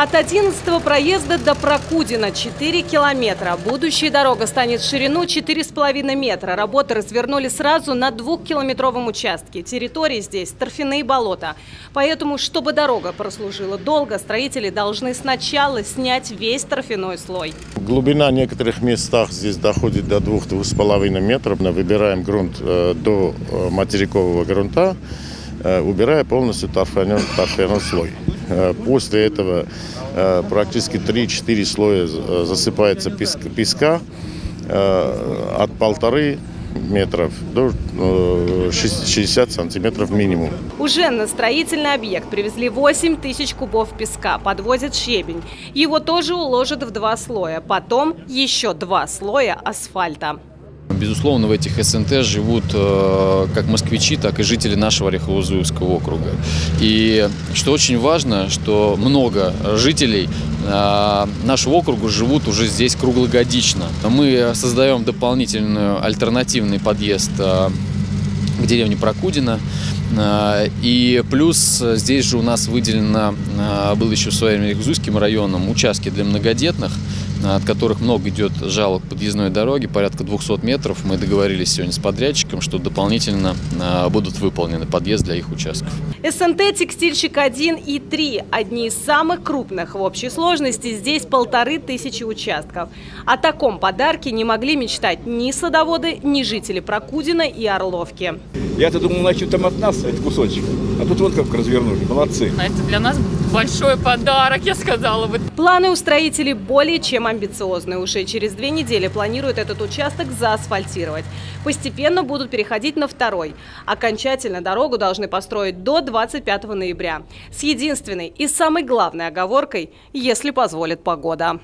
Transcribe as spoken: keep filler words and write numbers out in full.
От одиннадцатого проезда до Прокудино четыре километра. Будущая дорога станет в ширину четыре с половиной метра. Работы развернули сразу на двухкилометровом участке. Территории здесь торфяные болота. Поэтому, чтобы дорога прослужила долго, строители должны сначала снять весь торфяной слой. Глубина в некоторых местах здесь доходит до двух — двух с половиной метров. Мы выбираем грунт до материкового грунта, убирая полностью торфяной, торфяной слой. После этого практически три-четыре слоя засыпается песка от полторы метров до шестидесяти сантиметров минимум. Уже на строительный объект привезли восемь тысяч кубов песка, подвозят щебень. Его тоже уложат в два слоя, потом еще два слоя асфальта. Безусловно, в этих СНТ живут как москвичи, так и жители нашего Орехово-Зуевского округа. И что очень важно, что много жителей нашего округа живут уже здесь круглогодично. Мы создаем дополнительный альтернативный подъезд к деревне Прокудино. И плюс здесь же у нас выделено, было еще своим Орехово-Зуевским районом, участки для многодетных, от которых много идет жалоб к подъездной дороге, порядка двухсот метров. Мы договорились сегодня с подрядчиком, что дополнительно будут выполнены подъезд для их участков. СНТ «Текстильщик-один» и «три» – одни из самых крупных. В общей сложности здесь полторы тысячи участков. О таком подарке не могли мечтать ни садоводы, ни жители Прокудино и Орловки. Я-то думал, начнут там от нас этот кусочек. А тут вон как развернули. Молодцы. Это для нас большой подарок, я сказала бы. Планы у строителей более чем амбициозные. Уже через две недели планируют этот участок заасфальтировать. Постепенно будут переходить на второй. Окончательно дорогу должны построить до двадцать пятого ноября. С единственной и самой главной оговоркой, если позволит погода.